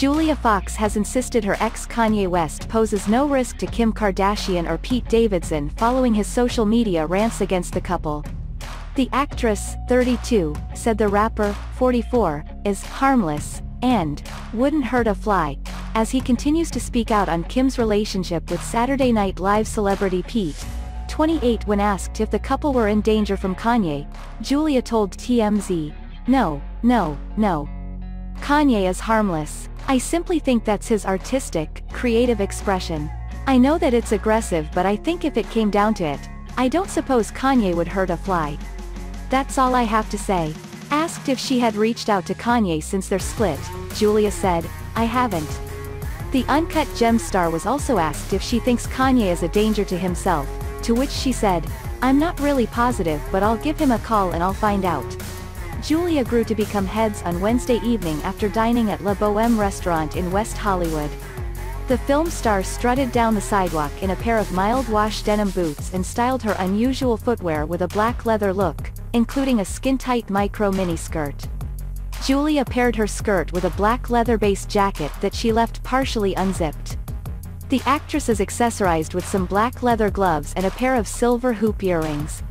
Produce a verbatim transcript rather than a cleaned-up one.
Julia Fox has insisted her ex Kanye West poses no risk to Kim Kardashian or Pete Davidson following his social media rants against the couple. The actress, thirty-two, said the rapper, forty-four, is harmless and wouldn't hurt a fly, as he continues to speak out on Kim's relationship with Saturday Night Live celebrity Pete, twenty-eight. When asked if the couple were in danger from Kanye, Julia told T M Z, "No, no, no. Kanye is harmless. I simply think that's his artistic, creative expression. I know that it's aggressive, but I think if it came down to it, I don't suppose Kanye would hurt a fly. That's all I have to say." Asked if she had reached out to Kanye since their split, Julia said, "I haven't." The Uncut Gems star was also asked if she thinks Kanye is a danger to himself, to which she said, "I'm not really positive, but I'll give him a call and I'll find out." Julia grew to become heads on Wednesday evening after dining at La Boheme restaurant in West Hollywood. The film star strutted down the sidewalk in a pair of mild-wash denim boots and styled her unusual footwear with a black leather look, including a skin-tight micro miniskirt. Julia paired her skirt with a black leather-based jacket that she left partially unzipped. The actress is accessorized with some black leather gloves and a pair of silver hoop earrings.